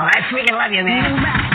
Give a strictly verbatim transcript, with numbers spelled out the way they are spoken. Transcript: Oh, I freaking love you, man.